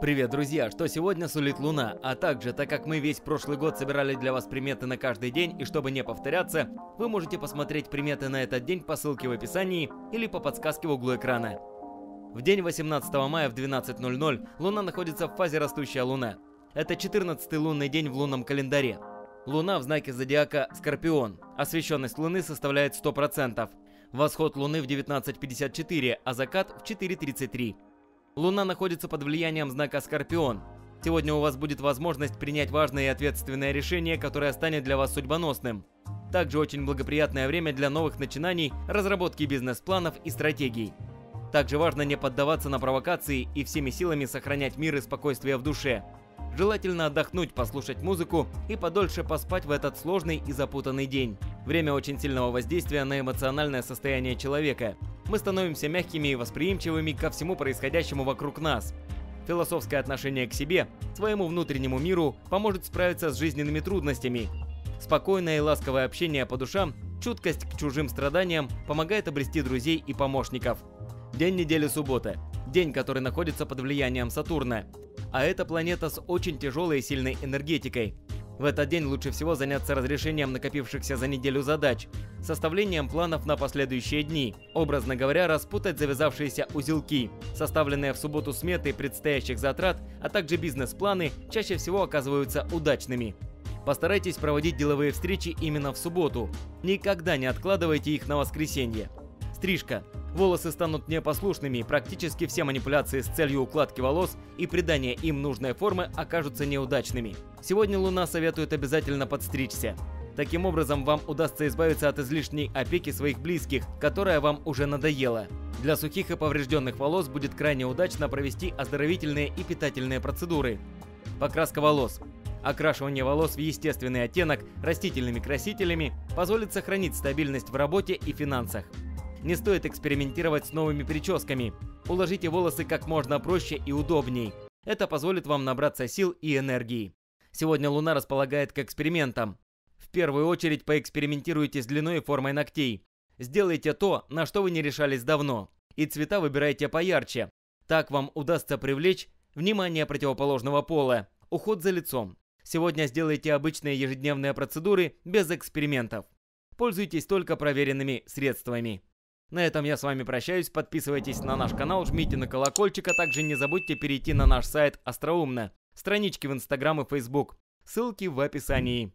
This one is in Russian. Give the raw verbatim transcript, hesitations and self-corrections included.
Привет, друзья! Что сегодня сулит Луна? А также, так как мы весь прошлый год собирали для вас приметы на каждый день, и чтобы не повторяться, вы можете посмотреть приметы на этот день по ссылке в описании или по подсказке в углу экрана. В день восемнадцатого мая в двенадцать ноль ноль Луна находится в фазе растущая Луна. Это четырнадцатый лунный день в лунном календаре. Луна в знаке зодиака Скорпион. Освещенность Луны составляет сто процентов. Восход Луны в девятнадцать пятьдесят четыре, а закат в четыре тридцать три. Луна находится под влиянием знака Скорпион. Сегодня у вас будет возможность принять важное и ответственное решение, которое станет для вас судьбоносным. Также очень благоприятное время для новых начинаний, разработки бизнес-планов и стратегий. Также важно не поддаваться на провокации и всеми силами сохранять мир и спокойствие в душе. Желательно отдохнуть, послушать музыку и подольше поспать в этот сложный и запутанный день. Время очень сильного воздействия на эмоциональное состояние человека. Мы становимся мягкими и восприимчивыми ко всему происходящему вокруг нас. Философское отношение к себе, своему внутреннему миру поможет справиться с жизненными трудностями. Спокойное и ласковое общение по душам, чуткость к чужим страданиям помогает обрести друзей и помощников. День недели суббота. День, который находится под влиянием Сатурна. А это планета с очень тяжелой и сильной энергетикой. В этот день лучше всего заняться разрешением накопившихся за неделю задач, составлением планов на последующие дни, образно говоря, распутать завязавшиеся узелки. Составленные в субботу сметы предстоящих затрат, а также бизнес-планы чаще всего оказываются удачными. Постарайтесь проводить деловые встречи именно в субботу. Никогда не откладывайте их на воскресенье. Стрижка. Волосы станут непослушными, практически все манипуляции с целью укладки волос и придания им нужной формы окажутся неудачными. Сегодня Луна советует обязательно подстричься. Таким образом, вам удастся избавиться от излишней опеки своих близких, которая вам уже надоела. Для сухих и поврежденных волос будет крайне удачно провести оздоровительные и питательные процедуры. Покраска волос. Окрашивание волос в естественный оттенок растительными красителями позволит сохранить стабильность в работе и финансах. Не стоит экспериментировать с новыми прическами. Уложите волосы как можно проще и удобней. Это позволит вам набраться сил и энергии. Сегодня Луна располагает к экспериментам. В первую очередь поэкспериментируйте с длиной и формой ногтей. Сделайте то, на что вы не решались давно. И цвета выбирайте поярче. Так вам удастся привлечь внимание противоположного пола. Уход за лицом. Сегодня сделайте обычные ежедневные процедуры без экспериментов. Пользуйтесь только проверенными средствами. На этом я с вами прощаюсь, подписывайтесь на наш канал, жмите на колокольчик, а также не забудьте перейти на наш сайт Остроумно, странички в Инстаграм и Фейсбук, ссылки в описании.